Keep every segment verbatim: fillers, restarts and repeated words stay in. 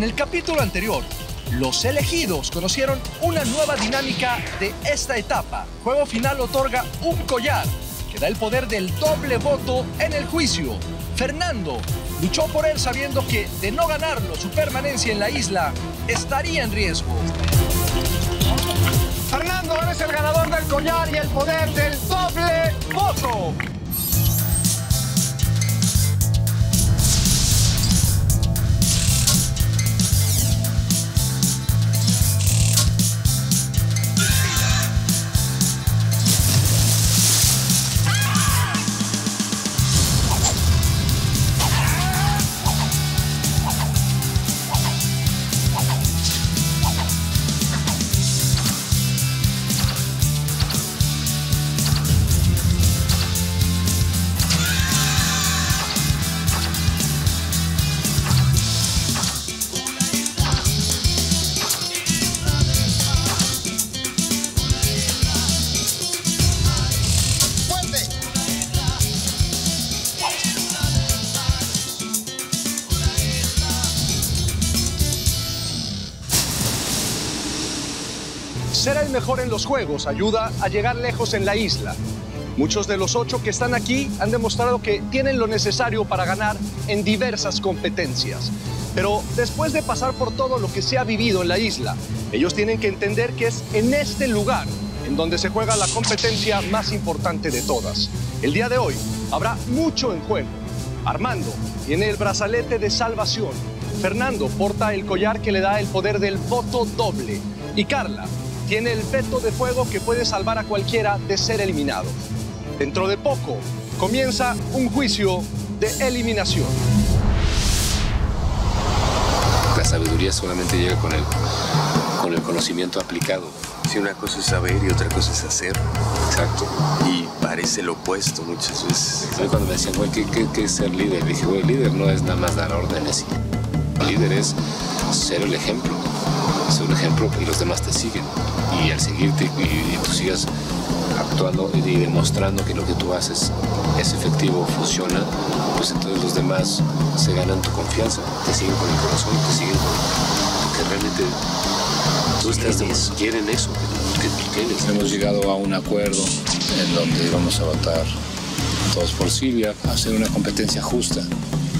En el capítulo anterior, los elegidos conocieron una nueva dinámica de esta etapa. Juego final otorga un collar que da el poder del doble voto en el juicio. Fernando luchó por él sabiendo que, de no ganarlo, su permanencia en la isla estaría en riesgo. Fernando, eres el ganador del collar y el poder del doble voto. Ser el mejor en los juegos ayuda a llegar lejos en la isla. Muchos de los ocho que están aquí han demostrado que tienen lo necesario para ganar en diversas competencias. Pero después de pasar por todo lo que se ha vivido en la isla, ellos tienen que entender que es en este lugar en donde se juega la competencia más importante de todas. El día de hoy habrá mucho en juego. Armando tiene el brazalete de salvación. Fernando porta el collar que le da el poder del voto doble. Y Carla tiene el veto de fuego que puede salvar a cualquiera de ser eliminado. Dentro de poco, comienza un juicio de eliminación. La sabiduría solamente llega con el, con el conocimiento aplicado. Si una cosa es saber y otra cosa es hacer. Exacto. Y parece lo opuesto muchas veces. A mí cuando me decían, güey, ¿qué, qué, qué es ser líder? Dije, güey, líder no es nada más dar órdenes. El líder es ser el ejemplo. Ser un ejemplo y los demás te siguen. Y al seguirte y, y tú sigas actuando y demostrando que lo que tú haces es efectivo, funciona, pues entonces los demás se ganan tu confianza, te siguen con el corazón, te siguen con lo que realmente tú estás demostrando. Quieren eso que tú tienes. Hemos llegado a un acuerdo en donde vamos a votar todos por Silvia, hacer una competencia justa,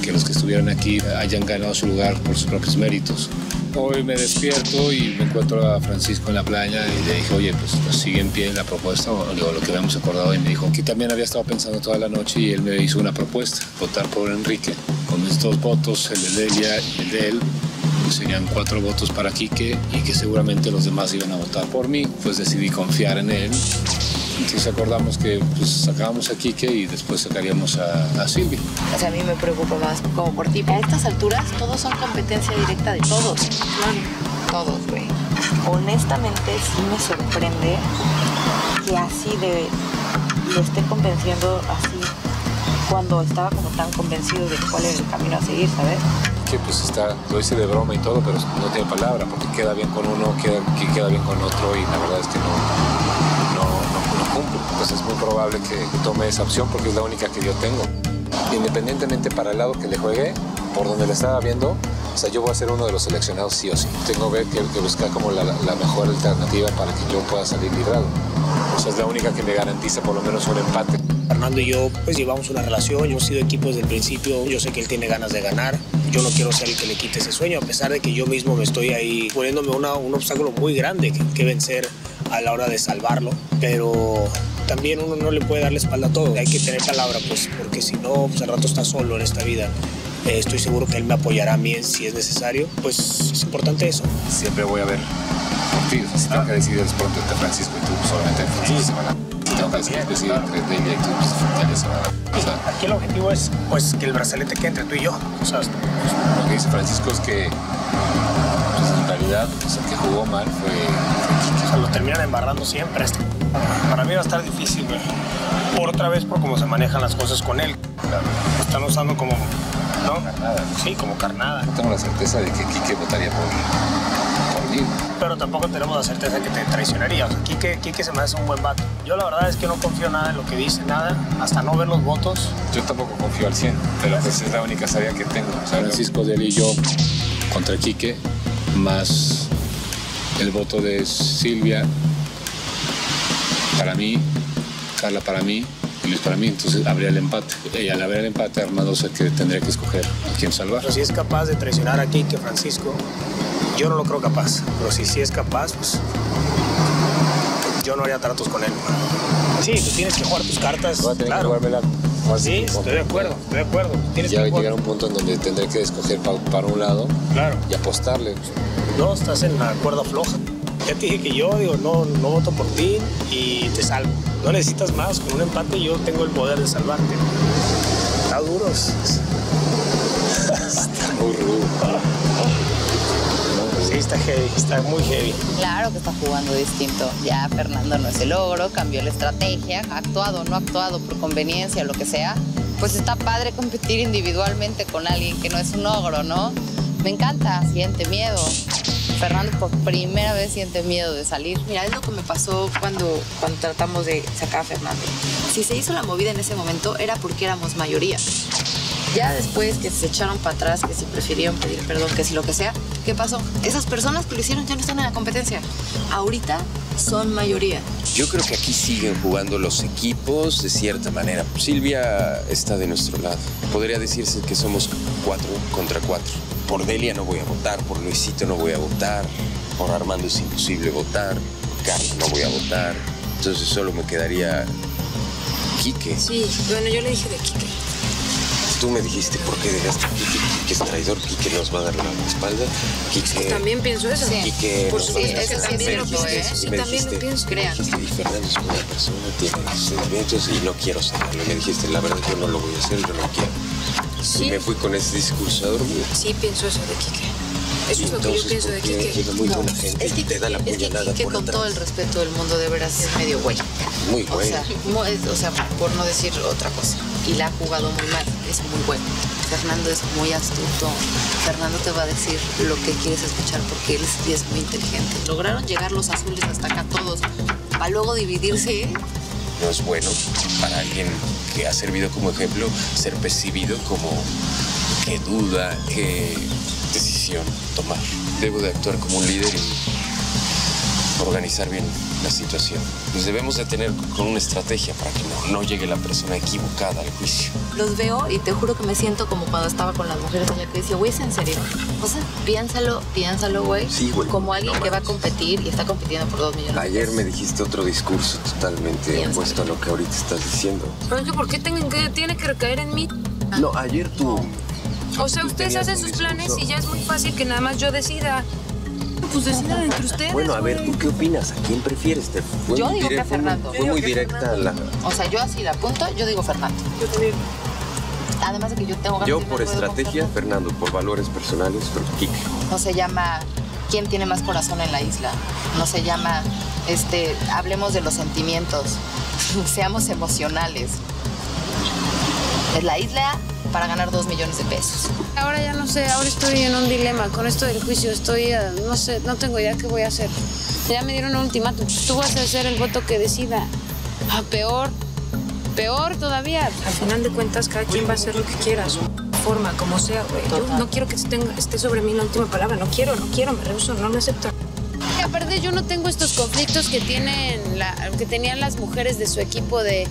que los que estuvieran aquí hayan ganado su lugar por sus propios méritos. Hoy me despierto y me encuentro a Francisco en la playa y le dije, oye, pues, pues sigue en pie la propuesta o lo que habíamos acordado. Y me dijo que también había estado pensando toda la noche y él me hizo una propuesta, votar por Enrique. Con mis dos votos, el de Delia y el de él, pues serían cuatro votos para Quique y que seguramente los demás iban a votar por mí. Pues decidí confiar en él. Entonces acordamos que pues, sacábamos a Quique y después sacaríamos a, a Silvia. O sea, a mí me preocupa más como por ti. A estas alturas, todos son competencia directa de todos. Claro. Todos, güey. Honestamente, sí me sorprende que así de... lo esté convenciendo así cuando estaba como tan convencido de cuál era el camino a seguir, ¿sabes? Que pues está, lo hice de broma y todo, pero no tiene palabra porque queda bien con uno, queda, que queda bien con otro y la verdad es que no... Pues es muy probable que tome esa opción porque es la única que yo tengo. Independientemente para el lado que le juegue, por donde le estaba viendo, o sea, yo voy a ser uno de los seleccionados sí o sí. Tengo que, que buscar como la, la mejor alternativa para que yo pueda salir librado. O sea, es la única que me garantiza por lo menos un empate. Fernando y yo, pues llevamos una relación, hemos sido equipo desde el principio, yo sé que él tiene ganas de ganar, yo no quiero ser el que le quite ese sueño, a pesar de que yo mismo me estoy ahí poniéndome una, un obstáculo muy grande que, que vencer a la hora de salvarlo, pero también uno no le puede dar la espalda a todo, hay que tener palabra, pues, porque si no, pues al rato está solo en esta vida. Eh, estoy seguro que él me apoyará a mí si es necesario, pues es importante eso. Siempre voy a ver por ti, o sea, si tengo ah. que decidir es por entre Francisco y tú, solamente Francisco se van a... No, es que sí, entre Delia y tú, pues, Delia se va a dar. O sea, aquí el objetivo es pues, que el brazalete quede entre tú y yo. O sea, lo que dice Francisco es que pues, en realidad pues, el que jugó mal fue... O sea, lo terminan embarrando siempre. Para mí va a estar difícil, güey. Por otra vez, por cómo se manejan las cosas con él. Claro. Lo están usando como... ¿No? Carnada. Sí, como carnada. No tengo la certeza de que Quique votaría por mí. Pero tampoco tenemos la certeza de que te traicionaría. O sea, Quique, Quique se me hace un buen vato. Yo la verdad es que no confío nada en lo que dice, nada, hasta no ver los votos. Yo tampoco confío al cien, pero pues es la única salida que tengo. O sea, Francisco, Delia y yo contra Quique, más el voto de Silvia para mí, Carla para mí y Luis para mí. Entonces habría el empate. Y al haber el empate, Armando es el que tendría que escoger a quién salvar. Pero si es capaz de traicionar a Quique, Francisco, yo no lo creo capaz. Pero si sí es capaz, pues yo no haría tratos con él. Sí, tú tienes que jugar tus cartas. Voy a tener claro. que jugar Sí, estoy de acuerdo, estoy de acuerdo. Tienes ya que llegar a un punto en donde tendré que escoger pa para un lado claro. y apostarle. No, estás en la cuerda floja. Ya te dije que yo digo, no, no voto por ti y te salvo. No necesitas más, con un empate yo tengo el poder de salvarte. Está duro. Está muy rudo. Sí, está heavy, está muy heavy. Claro que está jugando distinto. Ya Fernando no es el ogro, cambió la estrategia, actuado o no actuado por conveniencia, lo que sea. Pues está padre competir individualmente con alguien que no es un ogro, ¿no? Me encanta, siente miedo. Fernando por primera vez siente miedo de salir. Mira, es lo que me pasó cuando, cuando tratamos de sacar a Fernando. Si se hizo la movida en ese momento era porque éramos mayoría. Ya después que se echaron para atrás, que si prefirieron pedir perdón, que si lo que sea, ¿qué pasó? Esas personas que lo hicieron ya no están en la competencia. Ahorita son mayoría. Yo creo que aquí siguen jugando los equipos de cierta manera. Silvia está de nuestro lado. Podría decirse que somos cuatro contra cuatro. Por Delia no voy a votar, por Luisito no voy a votar, por Armando es imposible votar, por Carlos no voy a votar. Entonces solo me quedaría Quique. Sí, bueno, yo le dije de Quique. Tú me dijiste por qué dejaste a Quique, Quique es traidor, Quique nos va a dar la espalda, Quique... También pienso eso. Quique sí. Por sí, eso que también lo puedo, ¿eh? Yo también lo pienso, crean. Y Fernando es una persona, tiene sentimientos y no quiero saberlo. Me dijiste, la verdad, yo no lo voy a hacer, yo no quiero. Sí. Y me fui con ese discurso a dormir. Sí, pienso eso de Quique. Eso es lo que yo pienso de Quique. Llega muy buena gente y te da la puñalada por atrás. Es que Quique, con todo el respeto del mundo, de veras es medio güey. Muy güey. O sea, por no decir otra cosa. Y la ha jugado muy mal, es muy bueno. Fernando es muy astuto. Fernando te va a decir lo que quieres escuchar porque él es, es muy inteligente. Lograron llegar los azules hasta acá todos, para luego dividirse. No es bueno para alguien que ha servido como ejemplo ser percibido como qué duda, qué decisión tomar. Debo de actuar como un líder y organizar bien la situación. Nos debemos de tener con una estrategia para que no, no llegue la persona equivocada al juicio. Los veo y te juro que me siento como cuando estaba con las mujeres allá que decía, güey, ¿es en serio? O sea, piénsalo, piénsalo, güey. Sí, güey. Como alguien no que manos. va a competir y está compitiendo por dos millones. Ayer de me dijiste otro discurso totalmente piénsalo. opuesto a lo que ahorita estás diciendo. Pero es que, ¿por qué tienen que, tiene que recaer en mí? Ah. No, ayer tú... O sea, ustedes hacen sus discurso. planes y ya es muy fácil que nada más yo decida. Pues decidan entre ustedes. Bueno, a ver, ¿tú qué opinas? ¿A quién prefieres? Te fue yo digo directo, que a Fernando. Fue muy directa la... O sea, yo así la apunto, yo digo Fernando. Yo también. Además de que yo tengo ganas. Yo por estrategia, Fernando. Fernando, por valores personales, pero Quique. No se llama quién tiene más corazón en la isla. No se llama, este, hablemos de los sentimientos. Seamos emocionales. Es la isla para ganar dos millones de pesos. Ahora ya no sé, ahora estoy en un dilema. Con esto del juicio estoy, no sé, no tengo idea qué voy a hacer. Ya me dieron un ultimátum. Tú vas a hacer el voto que decida. Ah, peor, peor todavía. Al final de cuentas, cada quien va a hacer lo que quiera, su forma, como sea, güey. Yo no quiero que tenga, esté sobre mí la última palabra. No quiero, no quiero, me rehuso, no lo acepto. Y aparte, yo no tengo estos conflictos que, tienen la, que tenían las mujeres de su equipo de...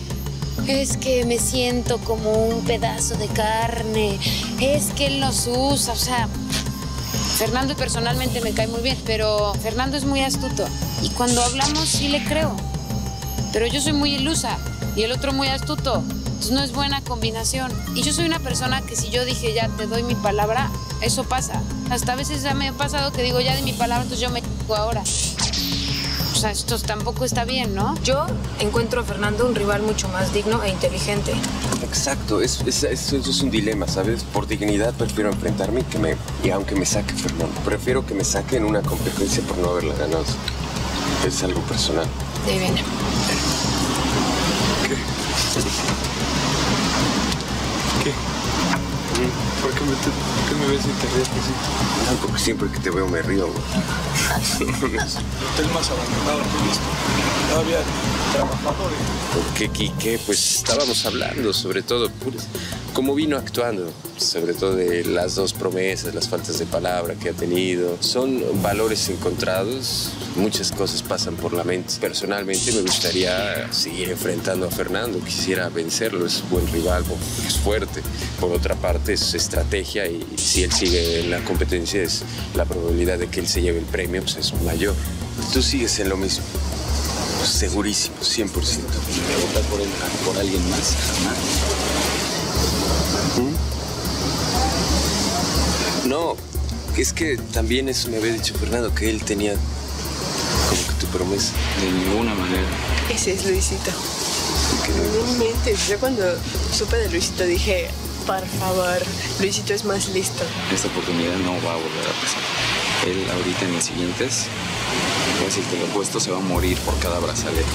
Es que me siento como un pedazo de carne. Es que él nos usa. O sea, Fernando personalmente me cae muy bien, pero Fernando es muy astuto. Y cuando hablamos sí le creo. Pero yo soy muy ilusa y el otro muy astuto. Entonces no es buena combinación. Y yo soy una persona que si yo dije ya te doy mi palabra, eso pasa. Hasta a veces ya me ha pasado que digo ya de mi palabra, entonces yo me c***o ahora. O sea, esto tampoco está bien, ¿no? Yo encuentro a Fernando un rival mucho más digno e inteligente. Exacto, eso es, es, es un dilema, ¿sabes? Por dignidad prefiero enfrentarme que me, y aunque me saque Fernando. Prefiero que me saque en una competencia por no haberla ganado. Es algo personal. Ahí viene. ¿Qué? ¿Qué? ¿Por qué me, te, por qué me ves y te ríes así? No, porque siempre que te veo me río, güey. El hotel más abandonado que he visto. Todavía trabajadores. Porque Quique, pues estábamos hablando sobre todo, cómo vino actuando, sobre todo de las dos promesas, las faltas de palabra que ha tenido. Son valores encontrados, muchas cosas pasan por la mente. Personalmente me gustaría seguir enfrentando a Fernando, quisiera vencerlo, es buen rival, es fuerte. Por otra parte es estrategia y si él sigue en la competencia, es la probabilidad de que él se lleve el premio, pues es mayor. Tú sigues en lo mismo. Segurísimo, cien por ciento. ¿Me votas por, el, por alguien más? Jamás. ¿Mm? No, es que también eso me había dicho Fernando, que él tenía como que tu promesa. De ninguna manera. Ese es Luisito. No mientes. Yo cuando supe de Luisito dije, por favor, Luisito es más listo. Esta oportunidad no va a volver a pasar. Él ahorita en los siguientes... Si te lo he puesto, se va a morir por cada brazalete.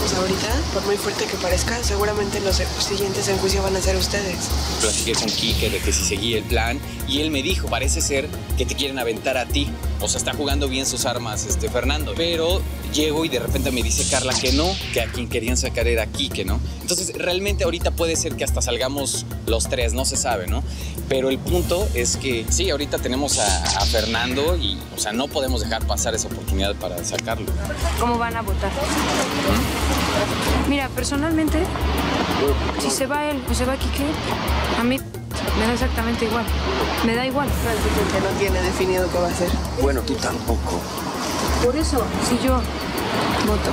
Pues ahorita, por muy fuerte que parezca, seguramente los siguientes en juicio van a ser ustedes. Platiqué con Quique de que si seguí el plan y él me dijo, parece ser que te quieren aventar a ti. O sea, está jugando bien sus armas, este, Fernando. Pero llego y de repente me dice Carla que no, que a quien querían sacar era Quique, ¿no? Entonces, realmente ahorita puede ser que hasta salgamos los tres, no se sabe, ¿no? Pero el punto es que sí, ahorita tenemos a, a Fernando y, o sea, no podemos dejar pasar esa oportunidad para sacarlo. ¿Cómo van a votar? Mira, personalmente, si se va él o se va Quique, a mí me da exactamente igual. Me da igual. Porque no tiene definido qué va a hacer. Bueno, tú tampoco. Por eso, si yo voto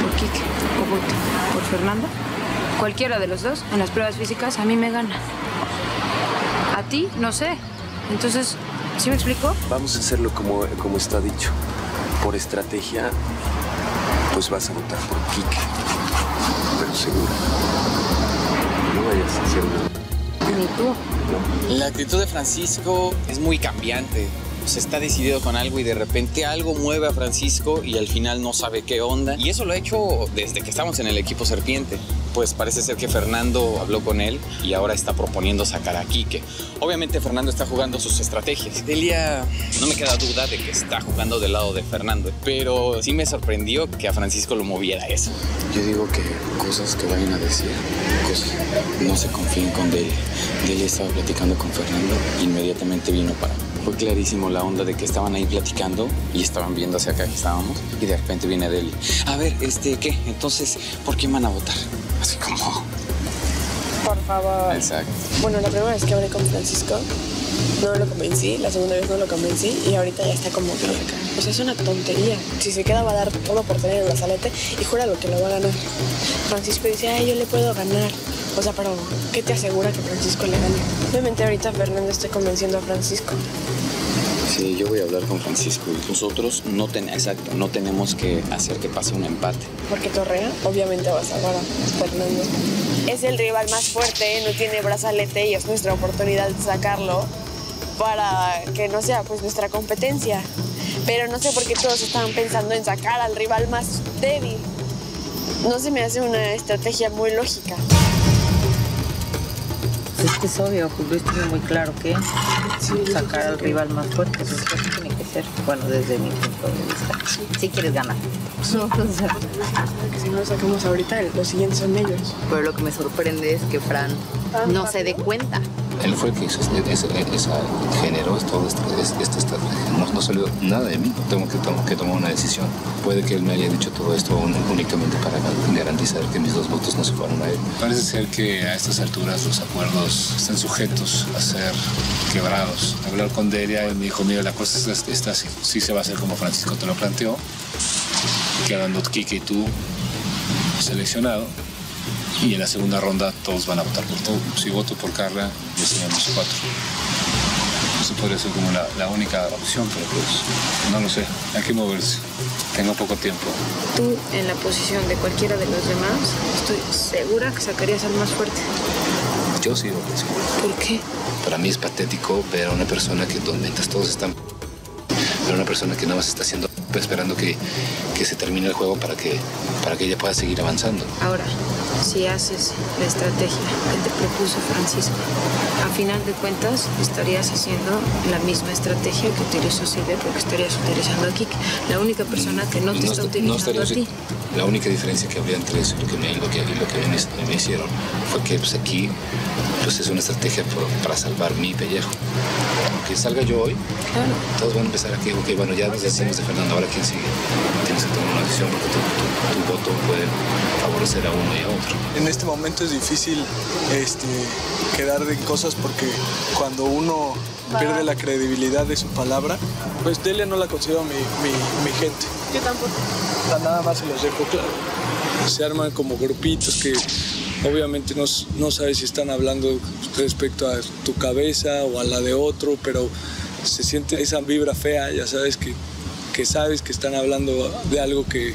por Quique o voto por Fernando, cualquiera de los dos, en las pruebas físicas, a mí me gana. A ti, no sé. Entonces, ¿sí me explico? Vamos a hacerlo como, como está dicho. Por estrategia, pues vas a votar por Quique. Pero seguro. No vayas a hacer nada. Ni tú. No. La actitud de Francisco es muy cambiante. Se está decidido con algo y de repente algo mueve a Francisco y al final no sabe qué onda. Y eso lo ha hecho desde que estamos en el equipo Serpiente. Pues parece ser que Fernando habló con él y ahora está proponiendo sacar a Quique. Obviamente Fernando está jugando sus estrategias. Delia, no me queda duda de que está jugando del lado de Fernando, pero sí me sorprendió que a Francisco lo moviera eso. Yo digo que cosas que vayan a decir, cosas no se confíen con Delia. Delia estaba platicando con Fernando e inmediatamente vino para mí. Fue clarísimo la onda de que estaban ahí platicando y estaban viendo hacia acá que estábamos y de repente viene Delia. A ver, este, ¿qué? Entonces, ¿por quién van a votar? Así como... Por favor. Exacto. Bueno, la primera vez que hablé con Francisco no lo convencí, la segunda vez no lo convencí y ahorita ya está como que acá. O sea, es una tontería. Si se queda va a dar todo por tener el brazalete y jura lo que lo va a ganar. Francisco dice, ay, yo le puedo ganar. O sea, pero ¿qué te asegura que Francisco le gane? Obviamente ahorita Fernando estoy convenciendo a Francisco. Sí, yo voy a hablar con Francisco. Nosotros no, ten... Exacto, no tenemos que hacer que pase un empate. Porque Torrea obviamente va a salvar a Fernando. Es el rival más fuerte, no tiene brazalete y es nuestra oportunidad de sacarlo para que no sea pues nuestra competencia. Pero no sé por qué todos estaban pensando en sacar al rival más débil. No se me hace una estrategia muy lógica. Es que es obvio, Julio estuvo muy claro que sí, sacar al rival más fuerte, eso es lo que tiene que ser. Bueno, desde mi punto de vista. Sí, sí quieres ganar. No, o sea, que si no lo sacamos ahorita, los siguientes son ellos. Pero lo que me sorprende es que Fran no se dé cuenta. Él fue el que hizo, esa, esa, generó todo esta estrategia. No, no salió nada de mí. Tengo que, tengo que tomar una decisión. Puede que él me haya dicho todo esto un, únicamente para garantizar que mis dos votos no se fueron a él. Parece ser que a estas alturas los acuerdos están sujetos a ser quebrados. Hablar con Delia, me dijo, mira, la cosa es esta, sí, sí se va a hacer como Francisco te lo planteó. Quedando Quique y tú seleccionado. Y en la segunda ronda todos van a votar por todo. Si voto por Carla, ya seríamos cuatro. Eso podría ser como la, la única opción, pero pues no lo sé. Hay que moverse. Tengo poco tiempo. Tú, en la posición de cualquiera de los demás, estoy segura que sacarías al más fuerte. Yo sí lo pienso. ¿Por qué? Para mí es patético ver a una persona que mientras todos están... Ver a una persona que nada más está haciendo... esperando que, que se termine el juego para que, para que ella pueda seguir avanzando. Ahora, si haces la estrategia que te propuso Francisco, a final de cuentas estarías haciendo la misma estrategia que utilizó Silvia porque estarías utilizando a Quique, la única persona que no te no está, está utilizando no a ti. La única diferencia que había entre eso y lo que me, lo que, lo que me, me hicieron fue que pues, aquí pues, es una estrategia por, para salvar mi pellejo. Aunque salga yo hoy, claro, todos van a empezar aquí. Ok, bueno, ya nos decimos de Fernando, ahora quién sigue. Tienes que tomar una decisión porque tu, tu, tu voto puede favorecer a uno y a otro. En este momento es difícil este, quedar en cosas porque cuando uno pierde la credibilidad de su palabra, pues Delia no la considero mi, mi, mi gente. Yo tampoco. Nada más se los dejo claro. Se arman como grupitos que obviamente no, no sabes si están hablando respecto a tu cabeza o a la de otro, pero se siente esa vibra fea, ya sabes que, que sabes que están hablando de algo que,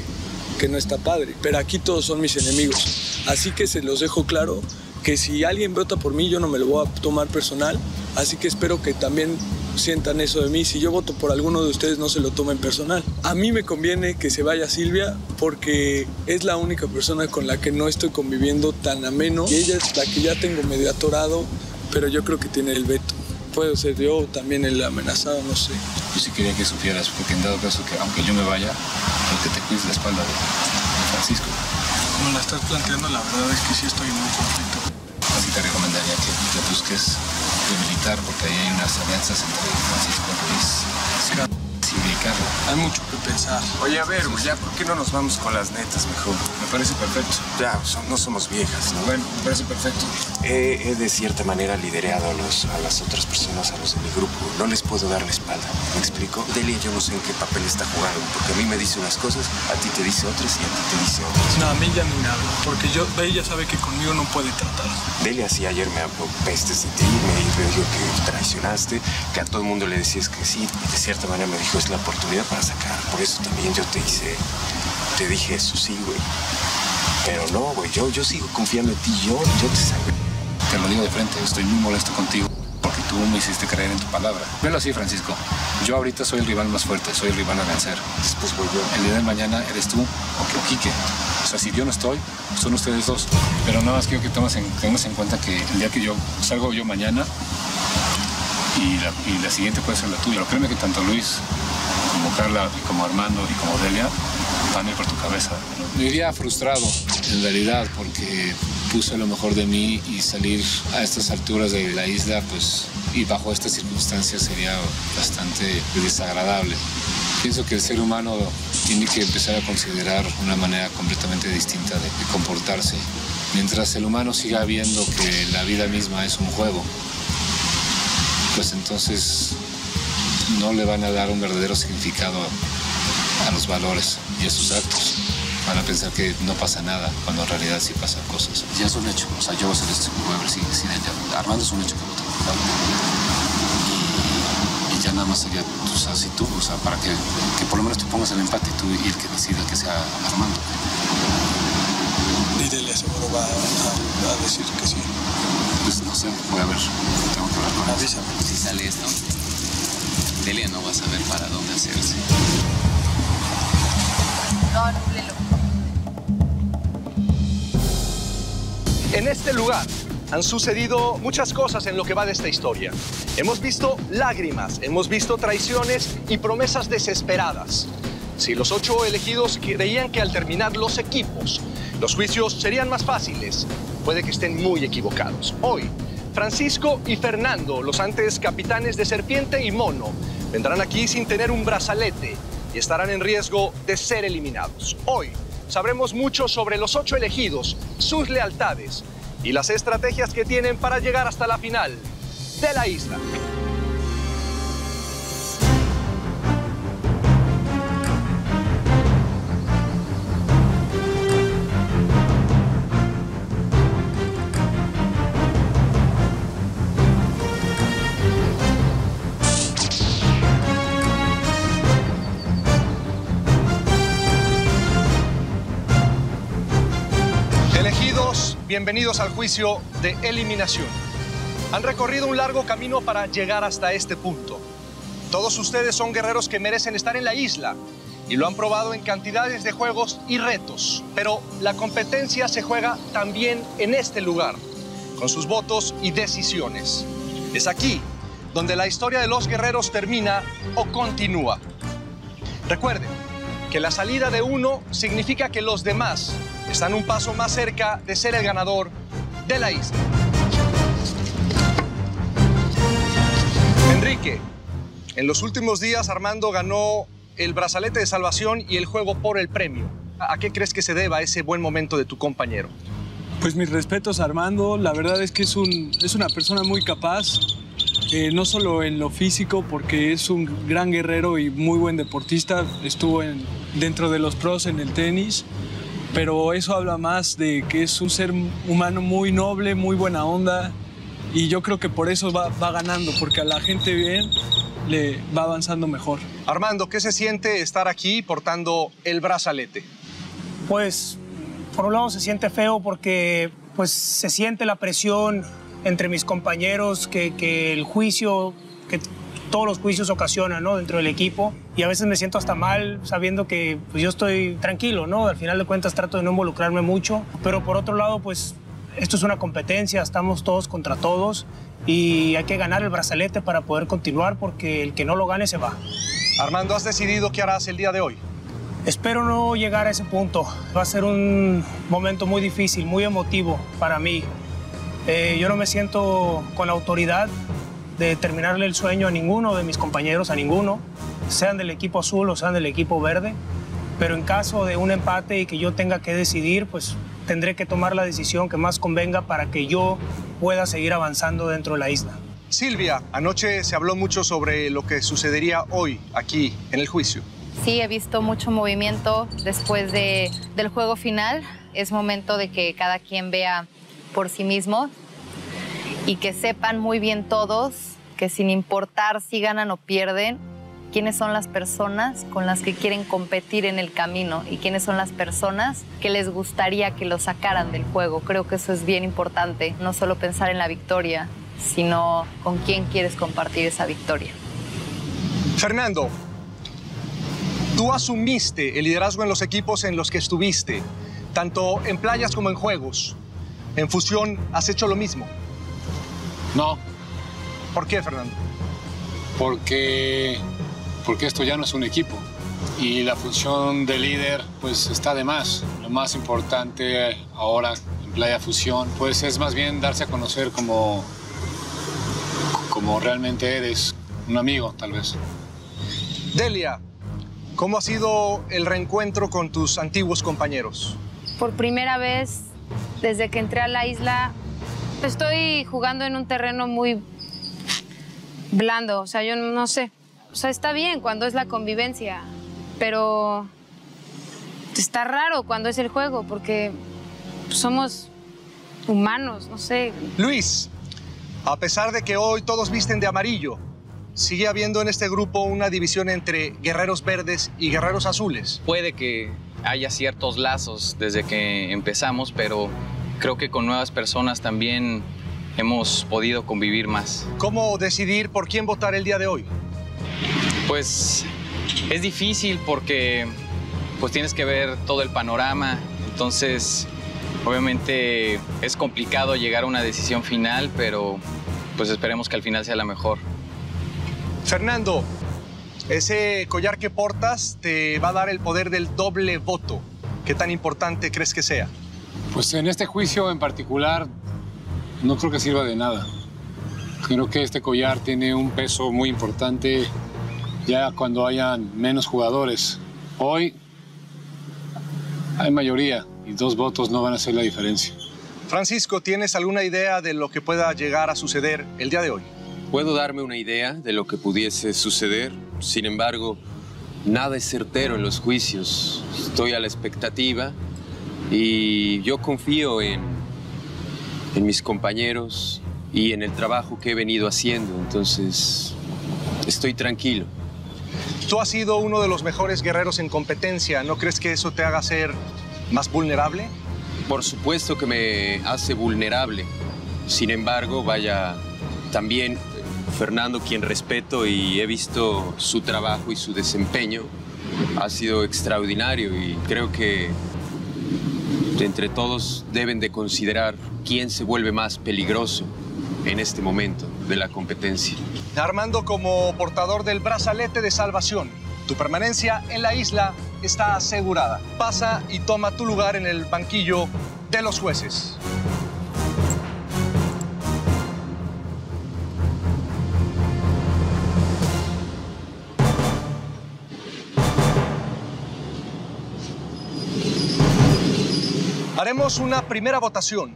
que no está padre. Pero aquí todos son mis enemigos, así que se los dejo claro que si alguien vota por mí yo no me lo voy a tomar personal, así que espero que también sientan eso de mí. Si yo voto por alguno de ustedes, no se lo tomen personal. A mí me conviene que se vaya Silvia porque es la única persona con la que no estoy conviviendo tan ameno. Y ella es la que ya tengo medio atorado, pero yo creo que tiene el veto. Puedo ser yo también el amenazado, no sé. Yo sí quería que supieras, porque en dado caso que aunque yo me vaya, aunque te cuides la espalda de Francisco. Como la estás planteando, la verdad es que sí estoy en un conflicto. Así te recomendaría que te busques militar, porque ahí hay unas alianzas entre Francisco Covarrubias y Carla. Hay mucho que pensar. Oye, a ver, ya, ¿por qué no nos vamos con las netas mejor? Me parece perfecto. Ya, son, no somos viejas, ¿no? Bueno, me parece perfecto. He, he de cierta manera liderado a, los, a las otras personas, a los de mi grupo. No les puedo dar la espalda, ¿me explico? Delia, yo no sé en qué papel está jugando, porque a mí me dice unas cosas, a ti te dice otras y a ti te dice otras. No, a mí ya ni nada, porque yo, ella sabe que conmigo no puede tratar. Delia, sí, ayer me habló pestes de ti, me dijo que traicionaste, que a todo el mundo le decías que sí. De cierta manera me dijo, es la oportunidad para sacar. Por eso también yo te hice, te dije eso sí, güey. Pero no, güey, yo, yo sigo confiando en ti, yo, yo te saco. Te lo digo de frente, estoy muy molesto contigo porque tú me hiciste creer en tu palabra. Velo así, Francisco. Yo ahorita soy el rival más fuerte, soy el rival a vencer. Después voy yo. El día de mañana eres tú o Quique. O sea, si yo no estoy, son ustedes dos. Pero nada más quiero que tomas en, tengas en cuenta que el día que yo salgo yo mañana y la, y la siguiente puede ser la tuya. Pero créeme que tanto Luis como Carla, y como Armando y como Delia van a ir por tu cabeza. Me iría frustrado, en realidad, porque puse lo mejor de mí y salir a estas alturas de la isla, pues, y bajo estas circunstancias sería bastante desagradable. Pienso que el ser humano tiene que empezar a considerar una manera completamente distinta de, de comportarse. Mientras el humano siga viendo que la vida misma es un juego, pues entonces no le van a dar un verdadero significado a, a los valores y a sus actos. Van a pensar que no pasa nada, cuando en realidad sí pasan cosas. Ya es un hecho. O sea, yo voy a ser este jugador sin ella. Armando es un hecho que voto por Carla. Y ya nada más sería, o sea, si tú, o sea, para que, que por lo menos tú pongas el empate tú y el que decida que sea Armando. Y Delia seguro va a, a decir que sí. Pues no sé, voy a ver. Tengo que hablar con él. Avísame. Si sale esto, Delia no va a saber para dónde hacerse. No, no, no. En este lugar han sucedido muchas cosas en lo que va de esta historia. Hemos visto lágrimas, hemos visto traiciones y promesas desesperadas. Si los ocho elegidos creían que al terminar los equipos, los juicios serían más fáciles, puede que estén muy equivocados. Hoy, Francisco y Fernando, los antes capitanes de Serpiente y Mono, vendrán aquí sin tener un brazalete y estarán en riesgo de ser eliminados. Hoy, sabremos mucho sobre los ocho elegidos, sus lealtades y las estrategias que tienen para llegar hasta la final de la isla. Bienvenidos al juicio de eliminación. Han recorrido un largo camino para llegar hasta este punto. Todos ustedes son guerreros que merecen estar en la isla y lo han probado en cantidades de juegos y retos. Pero la competencia se juega también en este lugar, con sus votos y decisiones. Es aquí donde la historia de los guerreros termina o continúa. Recuerden que la salida de uno significa que los demás están un paso más cerca de ser el ganador de la isla. Enrique, en los últimos días Armando ganó el brazalete de salvación y el juego por el premio. ¿A qué crees que se deba ese buen momento de tu compañero? Pues mis respetos a Armando, la verdad es que es, un, es una persona muy capaz, eh, no solo en lo físico, porque es un gran guerrero y muy buen deportista, estuvo en, dentro de los pros en el tenis, pero eso habla más de que es un ser humano muy noble, muy buena onda, y yo creo que por eso va, va ganando, porque a la gente bien le va avanzando mejor. Armando, ¿qué se siente estar aquí portando el brazalete? Pues... por un lado se siente feo porque pues, se siente la presión entre mis compañeros que, que el juicio, que todos los juicios ocasionan, ¿no?, dentro del equipo. Y a veces me siento hasta mal sabiendo que pues, yo estoy tranquilo, ¿no? Al final de cuentas trato de no involucrarme mucho. Pero por otro lado, pues esto es una competencia, estamos todos contra todos y hay que ganar el brazalete para poder continuar porque el que no lo gane se va. Armando, ¿has decidido qué harás el día de hoy? Espero no llegar a ese punto. Va a ser un momento muy difícil, muy emotivo para mí. Eh, yo no me siento con la autoridad de terminarle el sueño a ninguno de mis compañeros, a ninguno, sean del equipo azul o sean del equipo verde. Pero en caso de un empate y que yo tenga que decidir, pues tendré que tomar la decisión que más convenga para que yo pueda seguir avanzando dentro de la isla. Silvia, anoche se habló mucho sobre lo que sucedería hoy aquí en el juicio. Sí, he visto mucho movimiento después de, del juego final. Es momento de que cada quien vea por sí mismo y que sepan muy bien todos que sin importar si ganan o pierden, quiénes son las personas con las que quieren competir en el camino y quiénes son las personas que les gustaría que lo sacaran del juego. Creo que eso es bien importante, no solo pensar en la victoria, sino con quién quieres compartir esa victoria. Fernando, tú asumiste el liderazgo en los equipos en los que estuviste, tanto en playas como en juegos. En Fusión, ¿has hecho lo mismo? No. ¿Por qué, Fernando? Porque, porque esto ya no es un equipo. Y la función de líder, pues, está de más. Lo más importante ahora en Playa Fusión, pues, es más bien darse a conocer como, como realmente eres. Un amigo, tal vez. Delia, ¿cómo ha sido el reencuentro con tus antiguos compañeros? Por primera vez, desde que entré a la isla, estoy jugando en un terreno muy blando. O sea, yo no sé. O sea, está bien cuando es la convivencia, pero está raro cuando es el juego, porque somos humanos, no sé. Luis, a pesar de que hoy todos visten de amarillo, ¿sigue habiendo en este grupo una división entre guerreros verdes y guerreros azules? Puede que haya ciertos lazos desde que empezamos, pero creo que con nuevas personas también hemos podido convivir más. ¿Cómo decidir por quién votar el día de hoy? Pues es difícil porque pues tienes que ver todo el panorama, entonces obviamente es complicado llegar a una decisión final, pero pues esperemos que al final sea la mejor. Fernando, ese collar que portas te va a dar el poder del doble voto. ¿Qué tan importante crees que sea? Pues en este juicio en particular no creo que sirva de nada. Creo que este collar tiene un peso muy importante ya cuando hayan menos jugadores. Hoy hay mayoría y dos votos no van a hacer la diferencia. Francisco, ¿tienes alguna idea de lo que pueda llegar a suceder el día de hoy? Puedo darme una idea de lo que pudiese suceder, sin embargo, nada es certero en los juicios. Estoy a la expectativa y yo confío en, en mis compañeros y en el trabajo que he venido haciendo, entonces estoy tranquilo. Tú has sido uno de los mejores guerreros en competencia, ¿no crees que eso te haga ser más vulnerable? Por supuesto que me hace vulnerable, sin embargo, vaya, también Fernando, quien respeto y he visto su trabajo y su desempeño, ha sido extraordinario y creo que entre todos deben de considerar quién se vuelve más peligroso en este momento de la competencia. Armando, como portador del brazalete de salvación, Tu permanencia en la isla está asegurada. Pasa y toma tu lugar en el banquillo de los jueces. Haremos una primera votación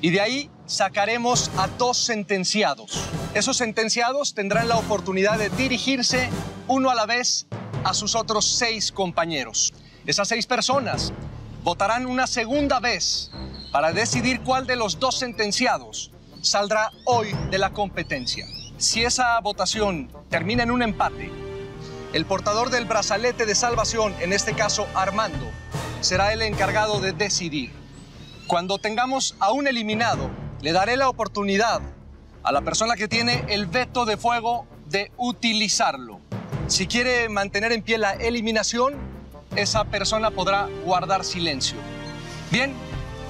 y de ahí sacaremos a dos sentenciados. Esos sentenciados tendrán la oportunidad de dirigirse uno a la vez a sus otros seis compañeros. Esas seis personas votarán una segunda vez para decidir cuál de los dos sentenciados saldrá hoy de la competencia. Si esa votación termina en un empate, el portador del brazalete de salvación, en este caso Armando, será el encargado de decidir. Cuando tengamos a un eliminado, le daré la oportunidad a la persona que tiene el veto de fuego de utilizarlo. Si quiere mantener en pie la eliminación, esa persona podrá guardar silencio. Bien,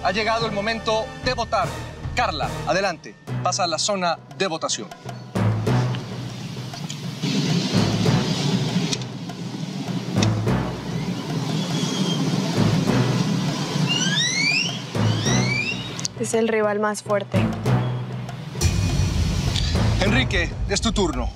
ha llegado el momento de votar. Carla, adelante, pasa a la zona de votación. Es el rival más fuerte. Enrique, es tu turno.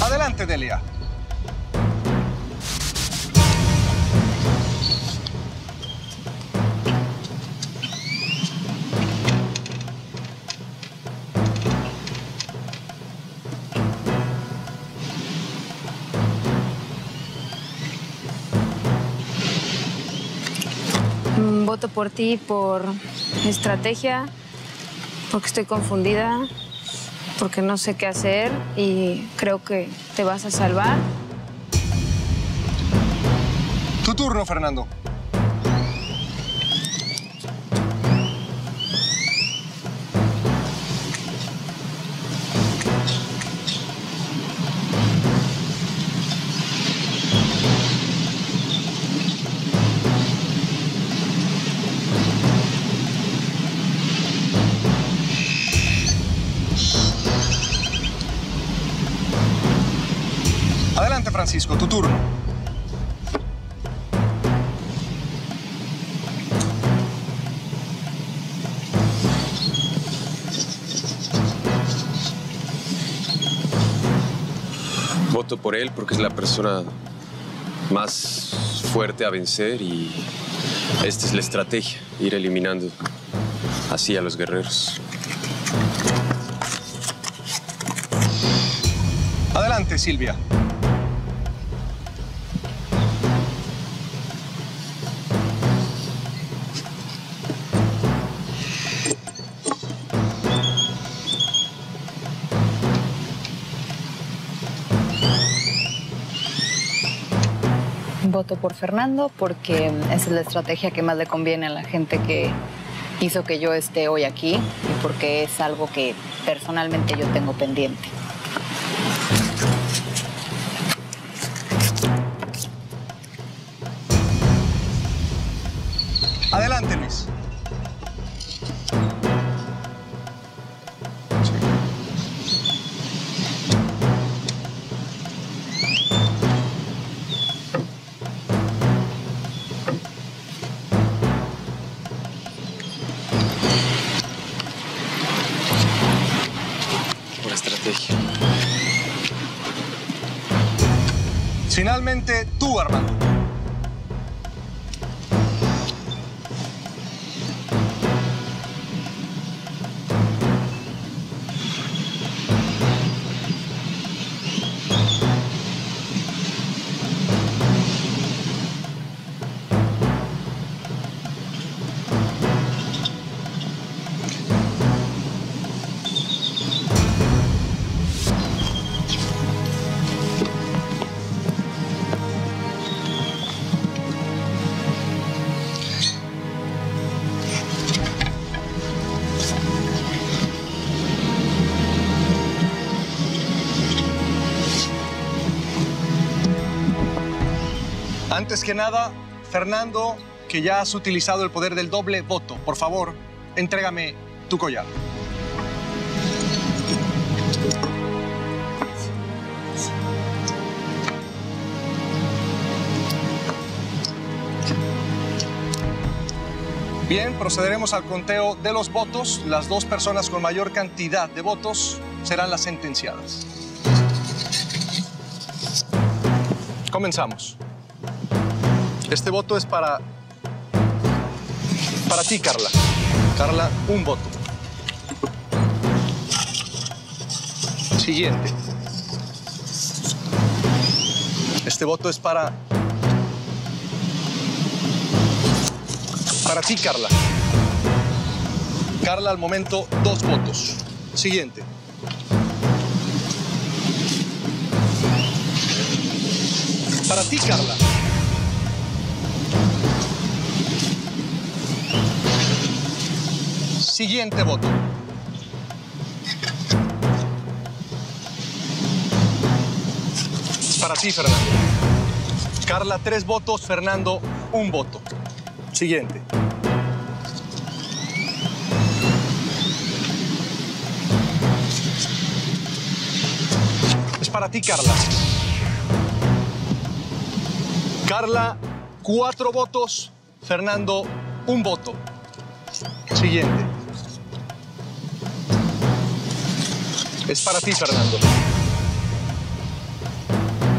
Adelante, Delia. Voto por ti, por estrategia, porque estoy confundida, porque no sé qué hacer y creo que te vas a salvar. Tu turno, Fernando. Francisco, tu turno. Voto por él porque es la persona más fuerte a vencer y esta es la estrategia, ir eliminando así a los guerreros. Adelante, Silvia. Voto por Fernando porque es la estrategia que más le conviene a la gente que hizo que yo esté hoy aquí y porque es algo que personalmente yo tengo pendiente. Adelante, Luis. Finalmente, tú, Armando. Antes que nada, Fernando, que ya has utilizado el poder del doble voto, por favor, entrégame tu collar. Bien, procederemos al conteo de los votos. Las dos personas con mayor cantidad de votos serán las sentenciadas. Comenzamos. Este voto es para... para ti, Carla. Carla, un voto. Siguiente. Este voto es para... Para ti, Carla. Carla, al momento, dos votos. Siguiente. Para ti, Carla. Siguiente voto. Para ti, Fernando. Carla, tres votos. Fernando, un voto. Siguiente. Es para ti, Carla. Carla, cuatro votos. Fernando, un voto. Siguiente. Es para ti, Fernando.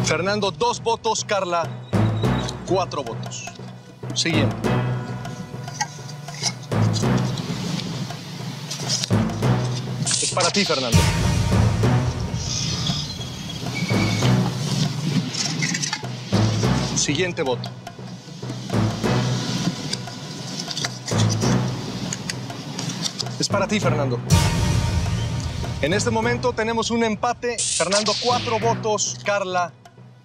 Fernando, dos votos. Carla, cuatro votos. Siguiente. Es para ti, Fernando. Siguiente voto. Es para ti, Fernando. En este momento tenemos un empate. Fernando, cuatro votos. Carla,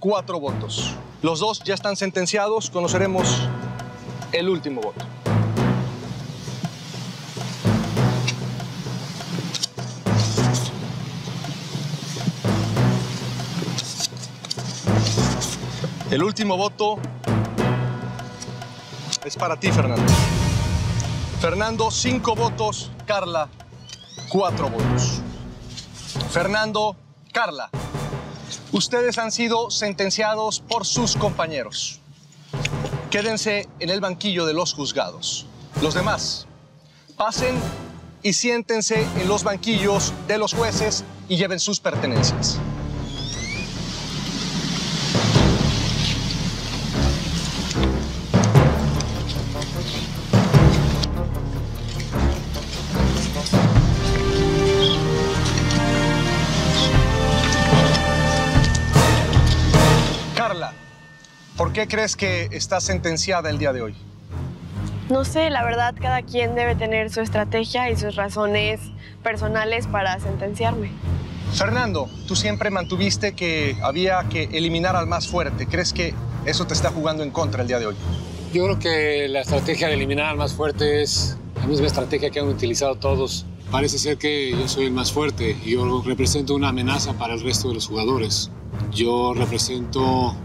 cuatro votos. Los dos ya están sentenciados. Conoceremos el último voto. El último voto es para ti, Fernando. Fernando, cinco votos. Carla, cuatro votos. Fernando, Carla, ustedes han sido sentenciados por sus compañeros. Quédense en el banquillo de los juzgados. Los demás, pasen y siéntense en los banquillos de los jueces y lleven sus pertenencias. ¿Por qué crees que estás sentenciada el día de hoy? No sé, la verdad, cada quien debe tener su estrategia y sus razones personales para sentenciarme. Fernando, tú siempre mantuviste que había que eliminar al más fuerte. ¿Crees que eso te está jugando en contra el día de hoy? Yo creo que la estrategia de eliminar al más fuerte es la misma estrategia que han utilizado todos. Parece ser que yo soy el más fuerte y yo represento una amenaza para el resto de los jugadores. Yo represento...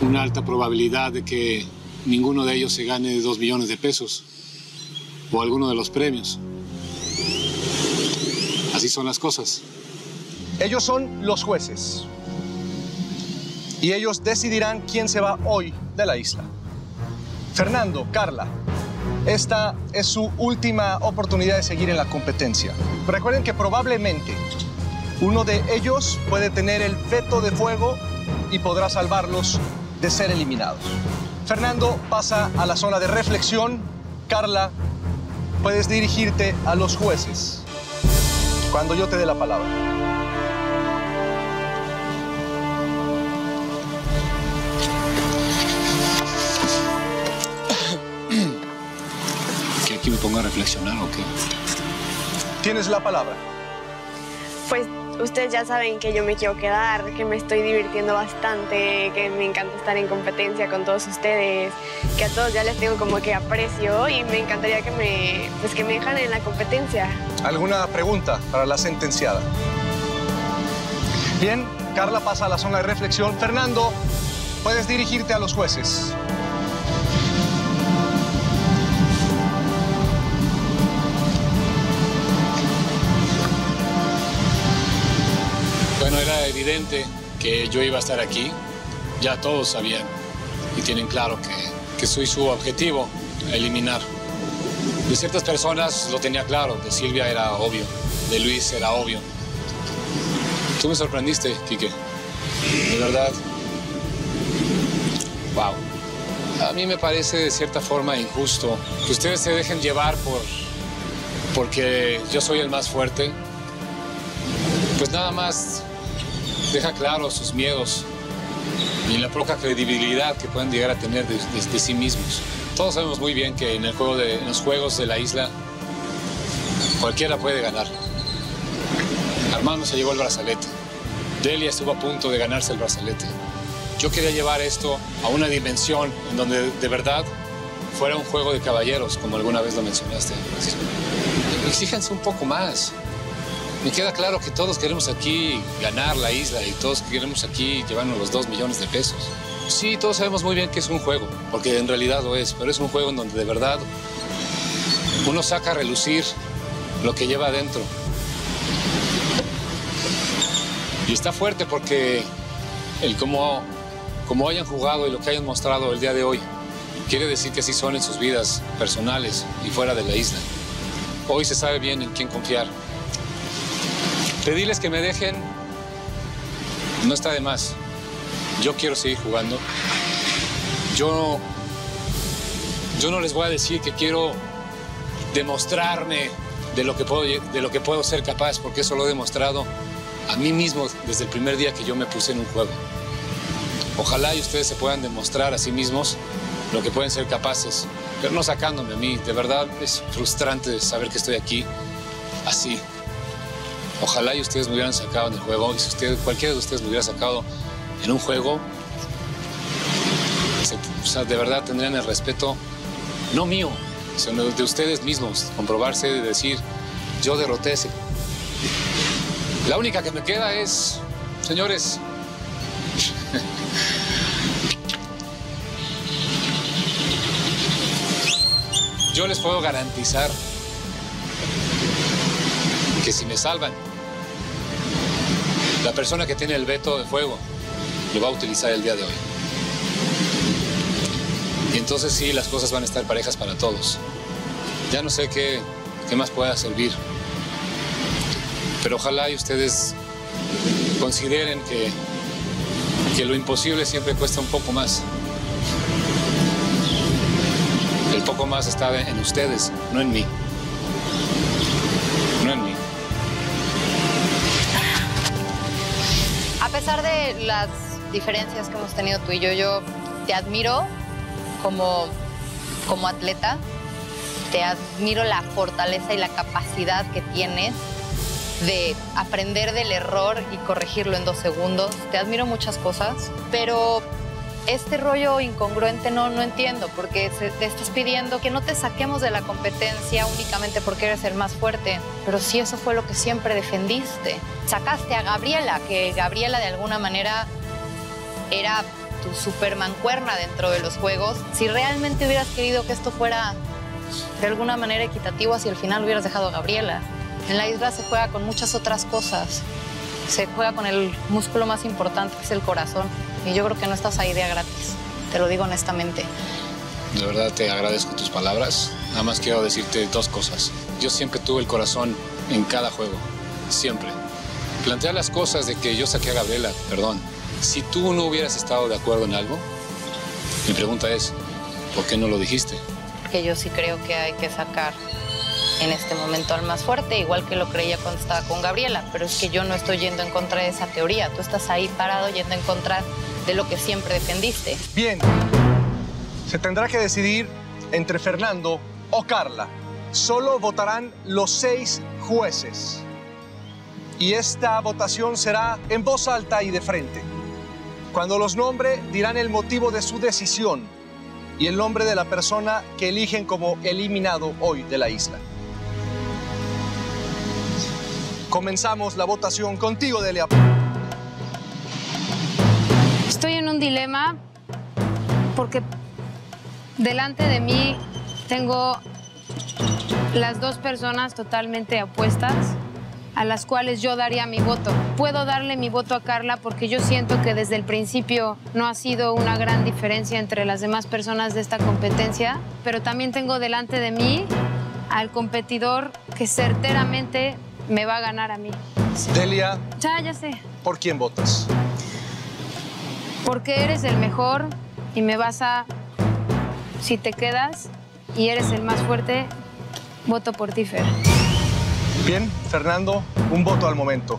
una alta probabilidad de que ninguno de ellos se gane dos millones de pesos o alguno de los premios. Así son las cosas. Ellos son los jueces. Y ellos decidirán quién se va hoy de la isla. Fernando, Carla, esta es su última oportunidad de seguir en la competencia. Recuerden que probablemente uno de ellos puede tener el veto de fuego y podrá salvarlos de ser eliminados. Fernando, pasa a la zona de reflexión. Carla, puedes dirigirte a los jueces cuando yo te dé la palabra. ¿Que aquí me ponga a reflexionar o qué? Tienes la palabra. Pues... ustedes ya saben que yo me quiero quedar, que me estoy divirtiendo bastante, que me encanta estar en competencia con todos ustedes, que a todos ya les tengo como que aprecio y me encantaría que me, pues que me dejaran en la competencia. ¿Alguna pregunta para la sentenciada? Bien, Carla pasa a la zona de reflexión. Fernando, Puedes dirigirte a los jueces. Bueno, era evidente que yo iba a estar aquí. Ya todos sabían y tienen claro que, que soy su objetivo a eliminar. De ciertas personas lo tenía claro, de Silvia era obvio, de Luis era obvio. Tú me sorprendiste, Quique. De verdad. Wow. A mí me parece de cierta forma injusto que ustedes se dejen llevar por... porque yo soy el más fuerte. Pues nada más deja claro sus miedos y la poca credibilidad que pueden llegar a tener de, de, de sí mismos. Todos sabemos muy bien que en, el juego de, en los juegos de la isla cualquiera puede ganar. Armando se llevó el brazalete. Delia estuvo a punto de ganarse el brazalete. Yo quería llevar esto a una dimensión en donde de verdad fuera un juego de caballeros, como alguna vez lo mencionaste, Francisco. Exíjanse un poco más. Me queda claro que todos queremos aquí ganar la isla y todos queremos aquí llevarnos los dos millones de pesos. Sí, todos sabemos muy bien que es un juego, porque en realidad lo es, pero es un juego en donde de verdad uno saca a relucir lo que lleva adentro. Y está fuerte porque el cómo, cómo hayan jugado y lo que hayan mostrado el día de hoy quiere decir que así son en sus vidas personales y fuera de la isla. Hoy se sabe bien en quién confiar. Pedirles que me dejen no está de más. Yo quiero seguir jugando. Yo, yo no les voy a decir que quiero demostrarme de lo que puedo, de lo que puedo ser capaz, porque eso lo he demostrado a mí mismo desde el primer día que yo me puse en un juego. Ojalá y ustedes se puedan demostrar a sí mismos lo que pueden ser capaces, pero no sacándome a mí. De verdad es frustrante saber que estoy aquí así. Ojalá y ustedes me hubieran sacado en el juego, y si ustedes, cualquiera de ustedes me hubiera sacado en un juego, se, o sea, de verdad tendrían el respeto, no mío, sino de ustedes mismos, comprobarse de decir, yo derroté ese. La única que me queda es, señores, yo les puedo garantizar que si me salvan, la persona que tiene el veto de fuego lo va a utilizar el día de hoy. Y entonces sí, las cosas van a estar parejas para todos. Ya no sé qué, qué más pueda servir. Pero ojalá y ustedes consideren que, que lo imposible siempre cuesta un poco más. El poco más está en ustedes, no en mí. No en mí. A pesar de las diferencias que hemos tenido tú y yo, yo te admiro como, como atleta, te admiro la fortaleza y la capacidad que tienes de aprender del error y corregirlo en dos segundos. Te admiro muchas cosas, pero este rollo incongruente no, no entiendo, porque te estás pidiendo que no te saquemos de la competencia únicamente porque eres el más fuerte, pero sí, eso fue lo que siempre defendiste. Sacaste a Gabriela, que Gabriela de alguna manera era tu supermancuerna dentro de los juegos. Si realmente hubieras querido que esto fuera de alguna manera equitativo, hacia el final hubieras dejado a Gabriela. En la isla se juega con muchas otras cosas. Se juega con el músculo más importante, que es el corazón. Y yo creo que no estás ahí de gratis, te lo digo honestamente. De verdad te agradezco tus palabras. Nada más quiero decirte dos cosas. Yo siempre tuve el corazón en cada juego, siempre. Plantear las cosas de que yo saqué a Gabriela, perdón. Si tú no hubieras estado de acuerdo en algo, mi pregunta es, ¿por qué no lo dijiste? Que yo sí creo que hay que sacar en este momento al más fuerte, igual que lo creía cuando estaba con Gabriela, pero es que yo no estoy yendo en contra de esa teoría. Tú estás ahí parado yendo en contra de lo que siempre defendiste. Bien, se tendrá que decidir entre Fernando o Carla. Solo votarán los seis jueces. Y esta votación será en voz alta y de frente. Cuando los nombre, dirán el motivo de su decisión y el nombre de la persona que eligen como eliminado hoy de la isla. Comenzamos la votación contigo, Delia. Estoy en un dilema porque delante de mí tengo las dos personas totalmente opuestas a las cuales yo daría mi voto. Puedo darle mi voto a Carla porque yo siento que desde el principio no ha sido una gran diferencia entre las demás personas de esta competencia, pero también tengo delante de mí al competidor que certeramente me va a ganar a mí. Delia. Ya, ya sé. ¿Por quién votas? Porque eres el mejor y me vas a... Si te quedas y eres el más fuerte, voto por ti, Fer. Bien, Fernando, un voto al momento.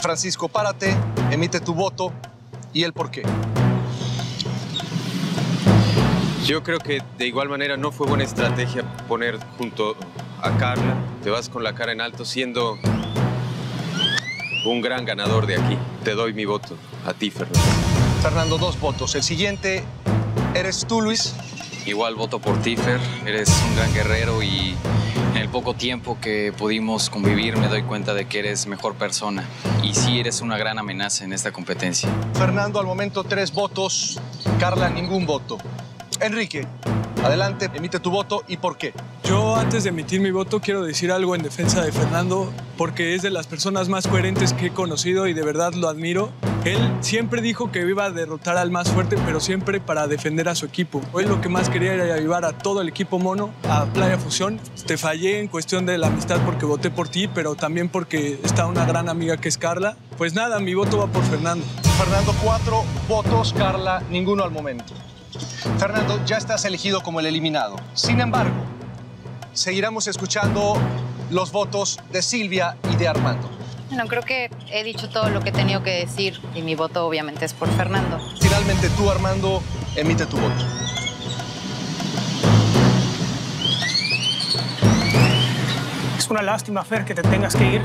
Francisco, párate, emite tu voto y el porqué. Yo creo que de igual manera no fue buena estrategia poner junto a Carla. Te vas con la cara en alto siendo un gran ganador de aquí. Te doy mi voto a ti, Fernando. Fernando, dos votos. El siguiente eres tú, Luis. Igual voto por ti, Fer. Eres un gran guerrero y en el poco tiempo que pudimos convivir me doy cuenta de que eres mejor persona. Y sí, eres una gran amenaza en esta competencia. Fernando, al momento tres votos. Carla, ningún voto. Enrique, adelante, emite tu voto y por qué. Yo antes de emitir mi voto quiero decir algo en defensa de Fernando porque es de las personas más coherentes que he conocido y de verdad lo admiro. Él siempre dijo que iba a derrotar al más fuerte, pero siempre para defender a su equipo. Hoy lo que más quería era ayudar a todo el equipo Mono, a Playa Fusión. Te fallé en cuestión de la amistad porque voté por ti, pero también porque está una gran amiga que es Carla. Pues nada, mi voto va por Fernando. Fernando, cuatro votos, Carla, ninguno al momento. Fernando, ya estás elegido como el eliminado. Sin embargo, seguiremos escuchando los votos de Silvia y de Armando. Bueno, creo que he dicho todo lo que he tenido que decir y mi voto obviamente es por Fernando. Finalmente tú, Armando, emite tu voto. Es una lástima, Fer, que te tengas que ir.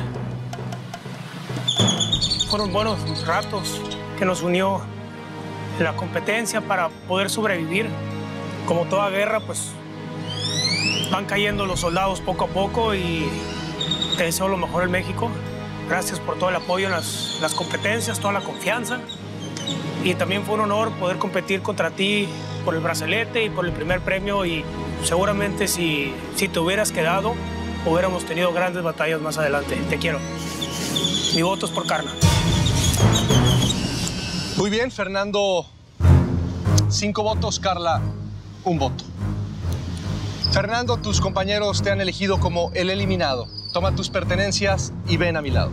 Fueron buenos ratos que nos unió la competencia para poder sobrevivir. Como toda guerra, pues van cayendo los soldados poco a poco y te deseo lo mejor en México. Gracias por todo el apoyo en las, las competencias, toda la confianza. Y también fue un honor poder competir contra ti por el brazalete y por el primer premio. Y seguramente si, si te hubieras quedado, hubiéramos tenido grandes batallas más adelante. Te quiero. Mi voto es por Carla. Muy bien, Fernando. Cinco votos, Carla, un voto. Fernando, tus compañeros te han elegido como el eliminado. Toma tus pertenencias y ven a mi lado.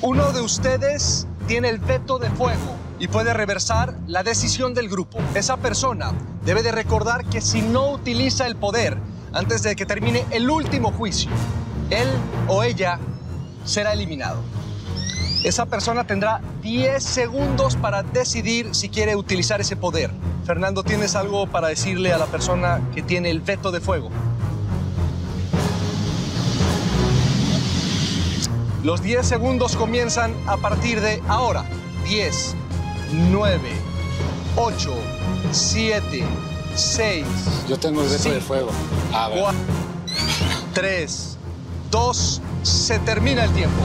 Uno de ustedes tiene el veto de fuego y puede reversar la decisión del grupo. Esa persona debe de recordar que si no utiliza el poder antes de que termine el último juicio, él o ella será eliminado. Esa persona tendrá diez segundos para decidir si quiere utilizar ese poder. Fernando, ¿tienes algo para decirle a la persona que tiene el veto de fuego? Los diez segundos comienzan a partir de ahora. diez, nueve, ocho, siete, seis... Yo tengo el veto de fuego. A ver. cuatro, tres, dos, se termina el tiempo.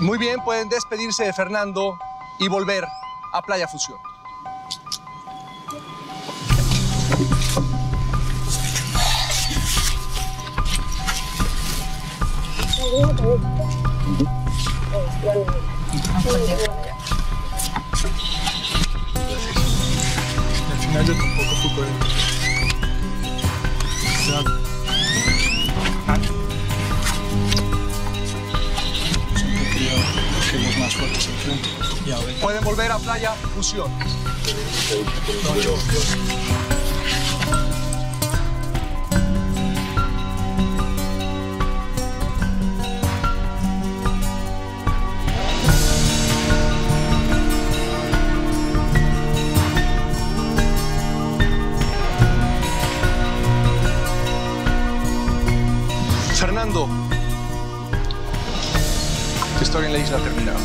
Muy bien, pueden despedirse de Fernando y volver a Playa Fusión. Al final yo tampoco fui con él. Los más fuertes enfrente. Ya, pueden volver a Playa Fusión. No, yo, yo. La isla terminada.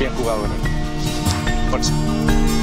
Bien jugado, ¿no? Por eso.